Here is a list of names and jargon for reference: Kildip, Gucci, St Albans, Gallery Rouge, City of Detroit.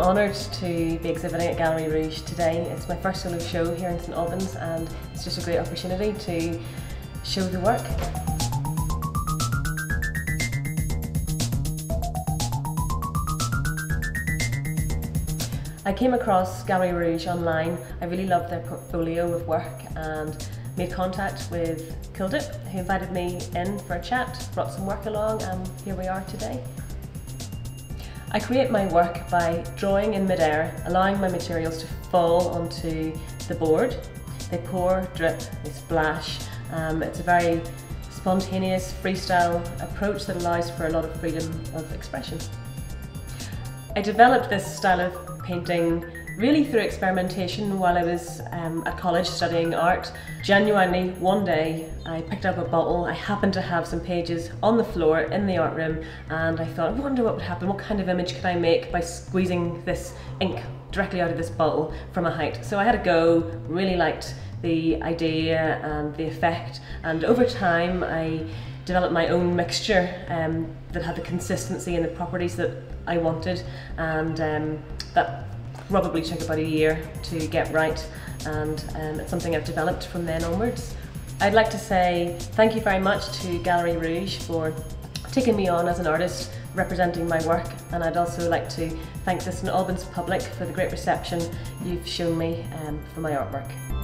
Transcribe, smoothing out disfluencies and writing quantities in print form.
I'm honoured to be exhibiting at Gallery Rouge today. It's my first solo show here in St Albans and it's just a great opportunity to show the work. I came across Gallery Rouge online. I really loved their portfolio of work and made contact with Kildip, who invited me in for a chat, brought some work along, and here we are today. I create my work by drawing in mid-air, allowing my materials to fall onto the board. They pour, drip, they splash. It's a very spontaneous freestyle approach that allows for a lot of freedom of expression. I developed this style of painting really through experimentation while I was at college studying art. Genuinely, one day I picked up a bottle. I happened to have some pages on the floor in the art room and I thought, I wonder what would happen, what kind of image could I make by squeezing this ink directly out of this bottle from a height. So I had a go, really liked the idea and the effect, and over time I developed my own mixture that had the consistency and the properties that I wanted, and that probably took about a year to get right, and it's something I've developed from then onwards. I'd like to say thank you very much to Gallery Rouge for taking me on as an artist representing my work, and I'd also like to thank the St Albans public for the great reception you've shown me for my artwork.